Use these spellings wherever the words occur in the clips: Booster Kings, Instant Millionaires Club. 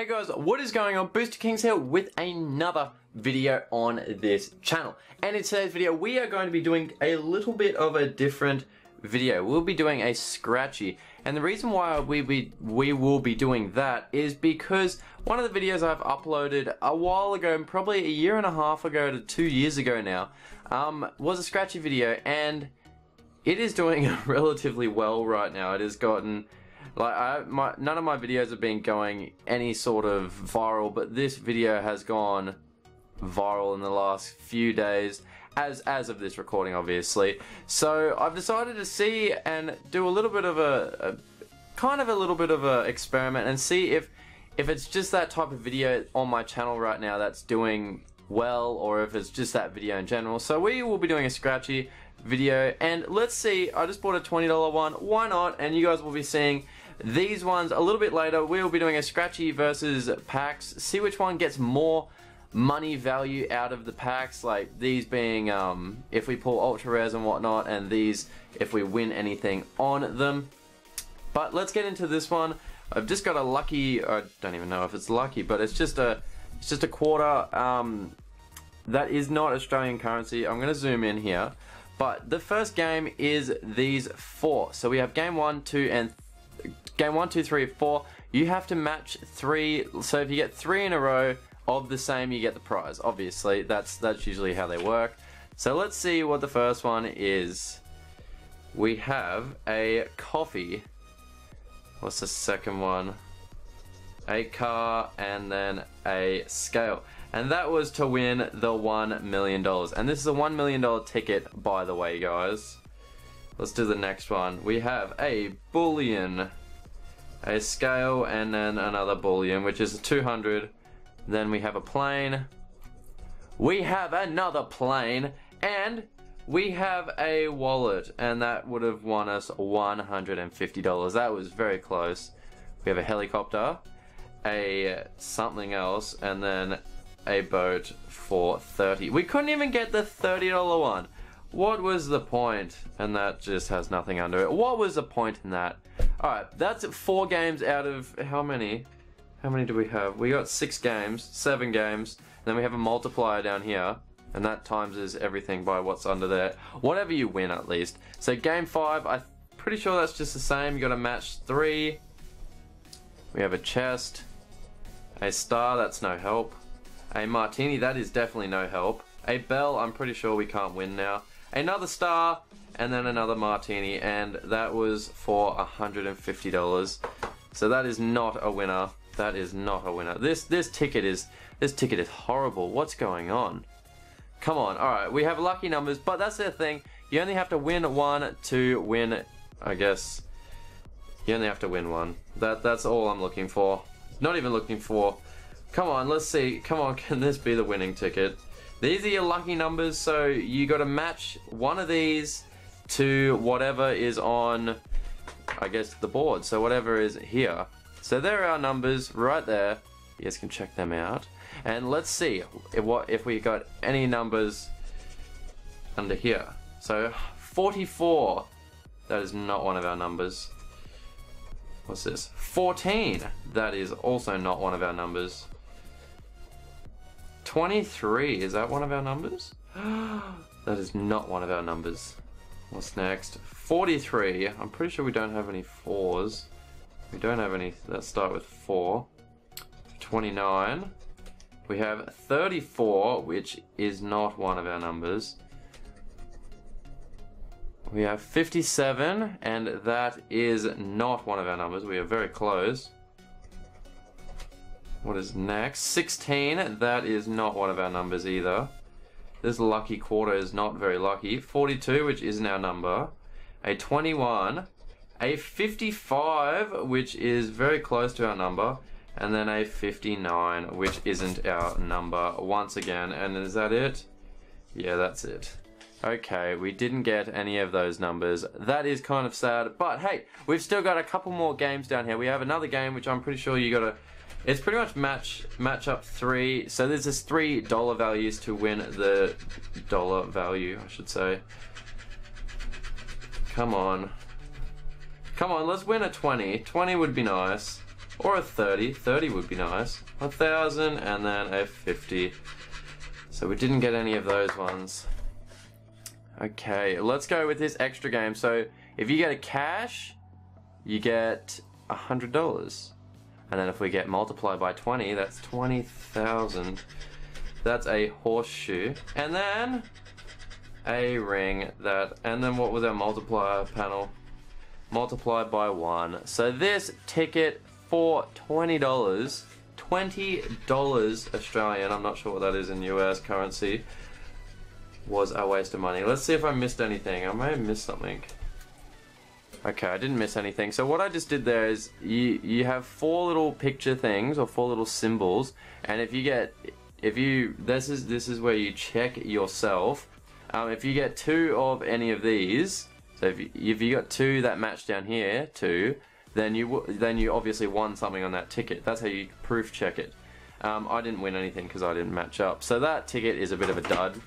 Hey guys, what is going on? Booster Kings here with another video on this channel. And in today's video, we are going to be doing a little bit of a different video. We'll be doing a scratchy. And the reason why we will be doing that is because one of the videos I've uploaded a while ago, probably a year and a half ago to 2 years ago now, was a scratchy video, and it is doing relatively well right now. It has gotten, like, none of my videos have been going any sort of viral, but this video has gone viral in the last few days, as of this recording, obviously. So I've decided to see and do a little bit of a experiment and see if it's just that type of video on my channel right now that's doing well, or if it's just that video in general. So we will be doing a scratchy video, and let's see. I just bought a $20 one, why not? And you guys will be seeing these ones a little bit later. We will be doing a scratchy versus packs, see which one gets more money value out of the packs, like these being if we pull ultra rares and whatnot, and these if we win anything on them. But let's get into this one. I've just got a lucky, I don't even know if it's lucky, but it's just a quarter that is not Australian currency. I'm gonna zoom in here. But the first game is these four. So we have game one, two, three, four. You have to match three. So if you get three in a row of the same, you get the prize. Obviously, that's usually how they work. So let's see what the first one is. We have a coffee. What's the second one? A car, and then a scale. And that was to win the $1 million. And this is a $1 million ticket, by the way, guys. Let's do the next one. We have a bullion, a scale, and then another bullion, which is 200. Then we have a plane. We have another plane. And we have a wallet. And that would have won us $150. That was very close. We have a helicopter, a something else, and then a boat for 30. We couldn't even get the $30 one. What was the point? And that just has nothing under it. What was the point in that? Alright, that's four games out of how many? How many do we have? We got seven games, and then we have a multiplier down here, and that times is everything by what's under there. Whatever you win, at least. So game five, I'm pretty sure that's just the same. You gotta match three. We have a chest, a star, that's no help. A martini, that is definitely no help. A bell, I'm pretty sure we can't win now. Another star, and then another martini, and that was for $150. So that is not a winner. That is not a winner. This ticket is horrible. What's going on? Come on. All right, we have lucky numbers, but that's their thing. You only have to win one to win, I guess. You only have to win one. That's all I'm looking for. Not even looking for. Come on, let's see. Come on, can this be the winning ticket? These are your lucky numbers, so you got to match one of these to whatever is on, I guess, the board. So whatever is here. So there are our numbers right there. You guys can check them out. And let's see if we got any numbers under here. So 44. That is not one of our numbers. What's this? 14. That is also not one of our numbers. 23, is that one of our numbers? That is not one of our numbers. What's next? 43, I'm pretty sure we don't have any fours. We don't have any that start with 4. 29, we have 34, which is not one of our numbers. We have 57, and that is not one of our numbers. We are very close. What is next? 16, that is not one of our numbers either. This lucky quarter is not very lucky. 42, which isn't our number. A 21, a 55, which is very close to our number, and then a 59, which isn't our number once again. And is that it? Yeah, that's it. Okay, we didn't get any of those numbers. That is kind of sad, but hey, we've still got a couple more games down here. We have another game, which I'm pretty sure you gotta, it's pretty much match up three. So there's this $3 values to win the dollar value, I should say. Come on. Come on, let's win a 20. 20 would be nice. or a 30. 30 would be nice. 1,000 and then a 50. So we didn't get any of those ones. Okay, let's go with this extra game. So if you get a cash, you get $100. And then if we get multiplied by 20, that's 20,000. That's a horseshoe. And then a ring. And then what was our multiplier panel? Multiplied by 1. So this ticket for $20. $20 Australian. I'm not sure what that is in US currency. Was a waste of money. Let's see if I missed anything. I may have missed something. Okay, I didn't miss anything. So what I just did there is you have 4 little picture things or 4 little symbols, and this is where you check yourself. If you get 2 of any of these, so if you got 2 that match down here, 2, then you obviously won something on that ticket. That's how you proof check it. I didn't win anything because I didn't match up. So that ticket is a bit of a dud.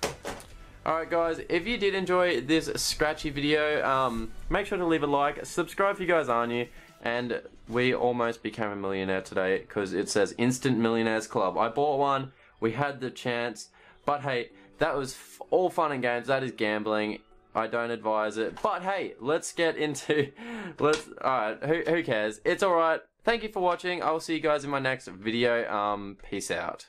Alright guys, if you did enjoy this scratchy video, make sure to leave a like, subscribe if you guys aren't new, and we almost became a millionaire today because it says Instant Millionaires Club. I bought one, we had the chance, but hey, that was all fun and games. That is gambling, I don't advise it, but hey, let's get into, alright, who cares, it's alright. Thank you for watching, I will see you guys in my next video, peace out.